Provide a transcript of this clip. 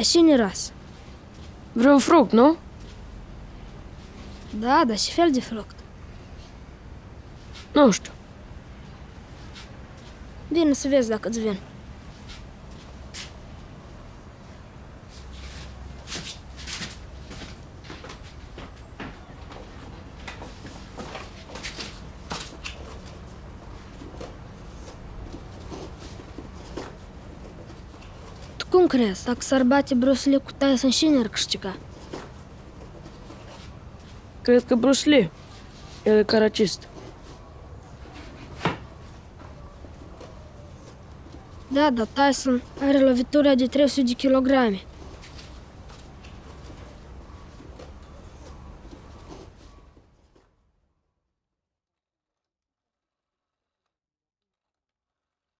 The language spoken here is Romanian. Осенний раз. Vreun fruct, nu? Da, dar ce fel de fruct? Nu știu. Bine să vezi dacă îți vin. Tu cum crezi? Dacă s-ar bate Bruce Lee cu Tyson și n-ar câștiga? Cred că Bruce Lee. El e karatist. Da, dar Tyson are lovitura de 300 de kilograme.